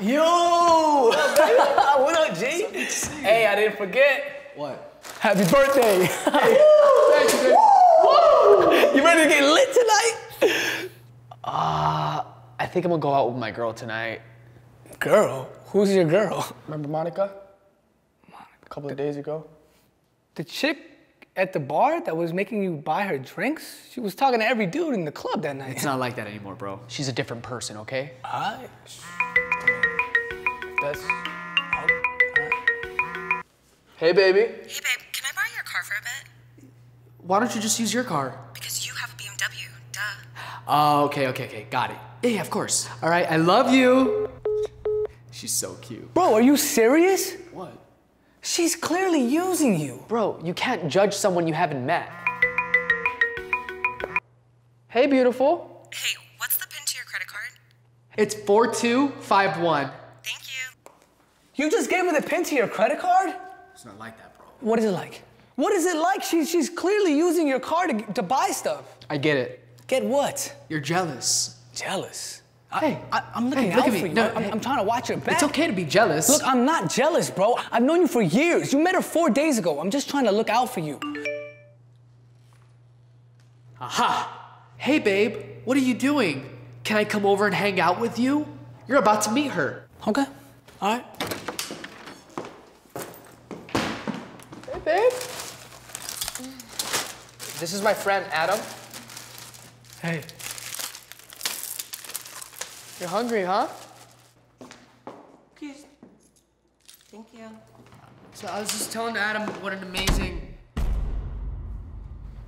Yo! What up, G? Hey, I didn't forget. What? Happy birthday! Hey. Thank you, man. You ready to get lit tonight? I think I'm gonna go out with my girl tonight. Girl? Who's your girl? Remember Monica? A couple of days ago. The chick at the bar that was making you buy her drinks? She was talking to every dude in the club that night. It's not like that anymore, bro. She's a different person, okay? All right. Hey, baby. Hey, babe, can I borrow your car for a bit? Why don't you just use your car? Because you have a BMW, duh. Oh, okay, got it. Yeah, of course. All right, I love you. She's so cute. Bro, are you serious? What? She's clearly using you. Bro, you can't judge someone you haven't met. Hey, beautiful. Hey, what's the PIN to your credit card? It's 4251. Thank you. You just gave her the PIN to your credit card? It's not like that, bro. What is it like? What is it like? She's clearly using your card to buy stuff. I get it. Get what? You're jealous. Jealous? Hey, I'm looking out for you. No, I'm trying to watch your back. It's okay to be jealous. Look, I'm not jealous, bro. I've known you for years. You met her 4 days ago. I'm just trying to look out for you. Aha! Hey, babe, what are you doing? Can I come over and hang out with you? You're about to meet her. Okay, all right. Hey, babe. This is my friend, Adam. Hey. You're hungry, huh? Please. Thank you. So I was just telling Adam what an amazing...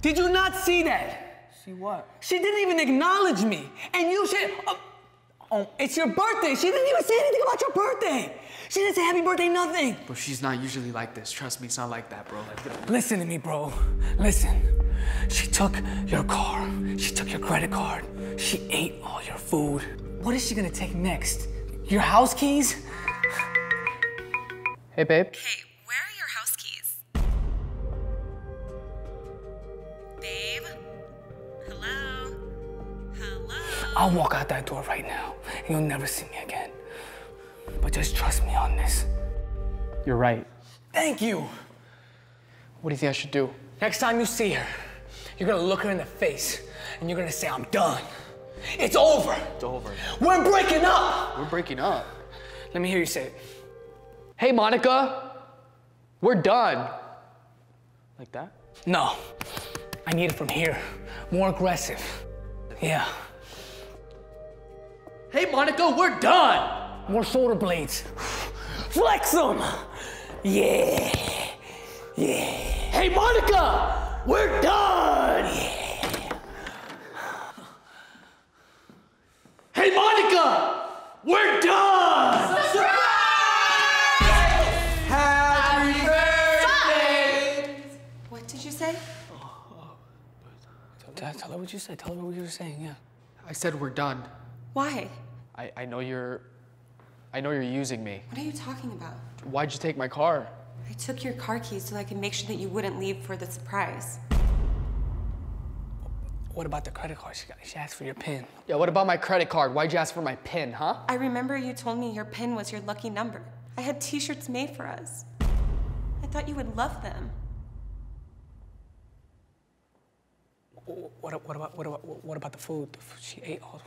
Did you not see that? See what? She didn't even acknowledge me. And you should... Oh, it's your birthday. She didn't even say anything about your birthday. She didn't say happy birthday, nothing. Bro, she's not usually like this. Trust me, it's not like that, bro. Listen to me, bro. Listen. She took your car. She took your credit card. She ate all your food. What is she gonna take next? Your house keys? Hey, babe. Hey, where are your house keys? Babe? Hello? Hello? I'll walk out that door right now, and you'll never see me again. But just trust me on this. You're right. Thank you. What do you think I should do? Next time you see her, you're gonna look her in the face, and you're gonna say, I'm done. It's over. It's over. We're breaking up. We're breaking up. Let me hear you say it. Hey, Monica, we're done. Like that? No, I need it from here. More aggressive. Yeah. Hey, Monica, we're done. More shoulder blades. Flex them. Yeah, yeah. Hey, Monica, we're done. Yeah. Hey, Monica! We're done! Surprise! Happy birthday! What did you say? Tell her what you said. Tell her what you were saying, yeah. I said we're done. Why? I know you're using me. What are you talking about? Why'd you take my car? I took your car keys so I could make sure that you wouldn't leave for the surprise. What about the credit card? She asked for your PIN. Yeah, what about my credit card? Why'd you ask for my PIN, huh? I remember you told me your PIN was your lucky number. I had t-shirts made for us. I thought you would love them. What about the food? She ate all of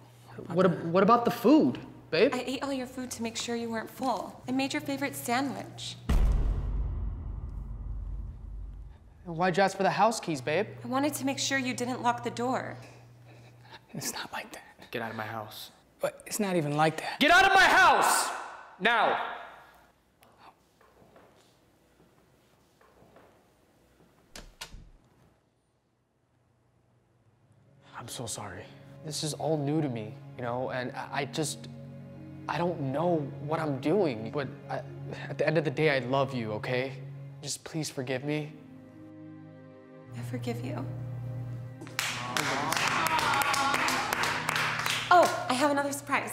them. What about the food, babe? I ate all your food to make sure you weren't full. I made your favorite sandwich. Why'd you ask for the house keys, babe? I wanted to make sure you didn't lock the door. It's not like that. Get out of my house. But it's not even like that. Get out of my house! Now! I'm so sorry. This is all new to me, you know, and I don't know what I'm doing, but at the end of the day, I love you, okay? Just please forgive me. I forgive you. Oh, I have another surprise.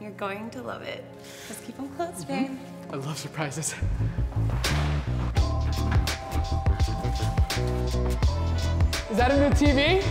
You're going to love it. Just keep them close, babe. I love surprises. Is that a new TV?